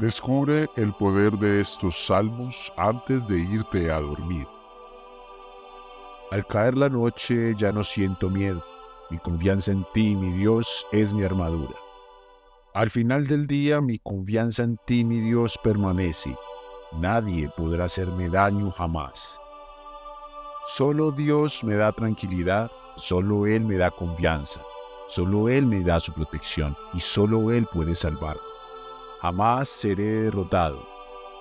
Descubre el poder de estos salmos antes de irte a dormir. Al caer la noche ya no siento miedo. Mi confianza en ti, mi Dios, es mi armadura. Al final del día, mi confianza en ti, mi Dios, permanece. Nadie podrá hacerme daño jamás. Solo Dios me da tranquilidad, solo Él me da confianza, solo Él me da su protección y solo Él puede salvarme. Jamás seré derrotado.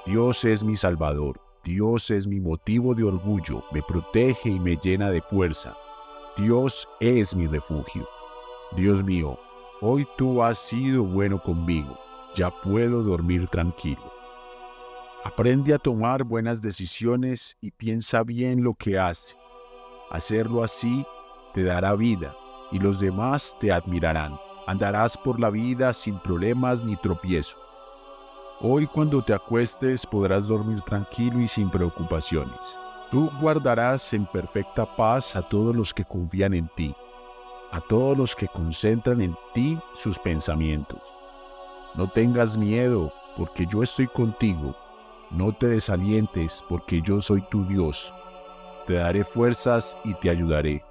Dios es mi salvador, Dios es mi motivo de orgullo, me protege y me llena de fuerza. Dios es mi refugio. Dios mío, hoy tú has sido bueno conmigo, ya puedo dormir tranquilo. Aprende a tomar buenas decisiones y piensa bien lo que haces. Hacerlo así te dará vida y los demás te admirarán. Andarás por la vida sin problemas ni tropiezos. Hoy cuando te acuestes podrás dormir tranquilo y sin preocupaciones. Tú guardarás en perfecta paz a todos los que confían en ti, a todos los que concentran en ti sus pensamientos. No tengas miedo, porque yo estoy contigo. No te desalientes, porque yo soy tu Dios. Te daré fuerzas y te ayudaré.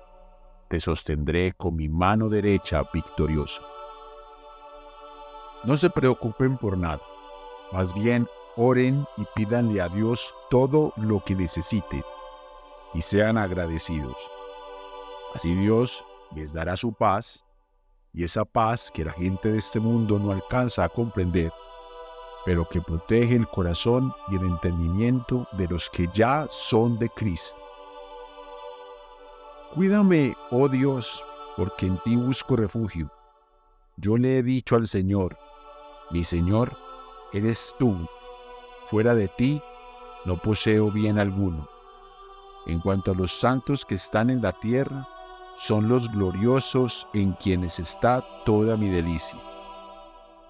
Te sostendré con mi mano derecha victoriosa. No se preocupen por nada. Más bien, oren y pídanle a Dios todo lo que necesiten. Y sean agradecidos. Así Dios les dará su paz. Y esa paz que la gente de este mundo no alcanza a comprender, pero que protege el corazón y el entendimiento de los que ya son de Cristo. Cuídame, oh Dios, porque en ti busco refugio. Yo le he dicho al Señor, mi Señor, eres tú. Fuera de ti no poseo bien alguno. En cuanto a los santos que están en la tierra, son los gloriosos en quienes está toda mi delicia.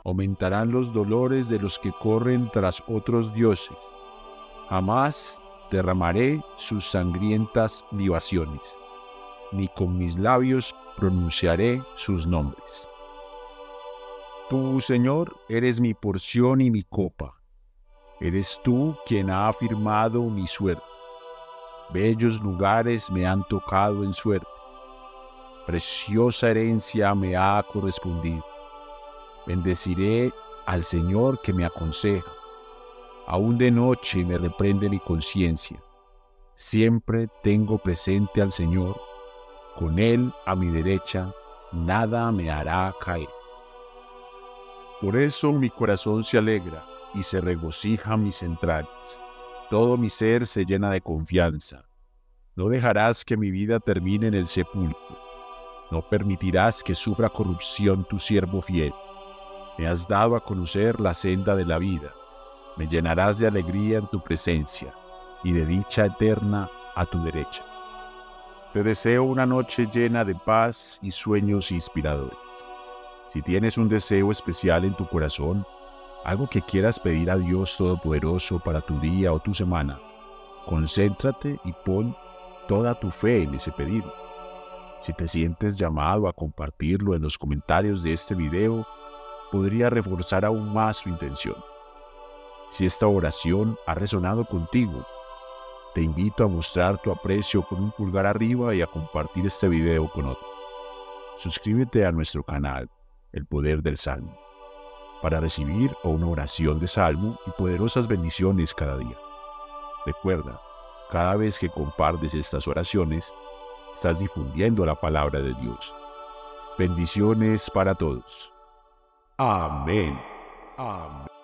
Aumentarán los dolores de los que corren tras otros dioses. Jamás derramaré sus sangrientas libaciones, ni con mis labios pronunciaré sus nombres. Tú, Señor, eres mi porción y mi copa. Eres tú quien ha afirmado mi suerte. Bellos lugares me han tocado en suerte. Preciosa herencia me ha correspondido. Bendeciré al Señor que me aconseja. Aún de noche me reprende mi conciencia. Siempre tengo presente al Señor. Con Él a mi derecha, nada me hará caer. Por eso mi corazón se alegra y se regocija mis entrañas. Todo mi ser se llena de confianza. No dejarás que mi vida termine en el sepulcro. No permitirás que sufra corrupción tu siervo fiel. Me has dado a conocer la senda de la vida. Me llenarás de alegría en tu presencia y de dicha eterna a tu derecha. Te deseo una noche llena de paz y sueños inspiradores. Si tienes un deseo especial en tu corazón, algo que quieras pedir a Dios Todopoderoso para tu día o tu semana, concéntrate y pon toda tu fe en ese pedido. Si te sientes llamado a compartirlo en los comentarios de este video, podría reforzar aún más su intención. Si esta oración ha resonado contigo, te invito a mostrar tu aprecio con un pulgar arriba y a compartir este video con otros. Suscríbete a nuestro canal, El Poder del Salmo, para recibir una oración de salmo y poderosas bendiciones cada día. Recuerda, cada vez que compartes estas oraciones, estás difundiendo la palabra de Dios. Bendiciones para todos. Amén. Amén.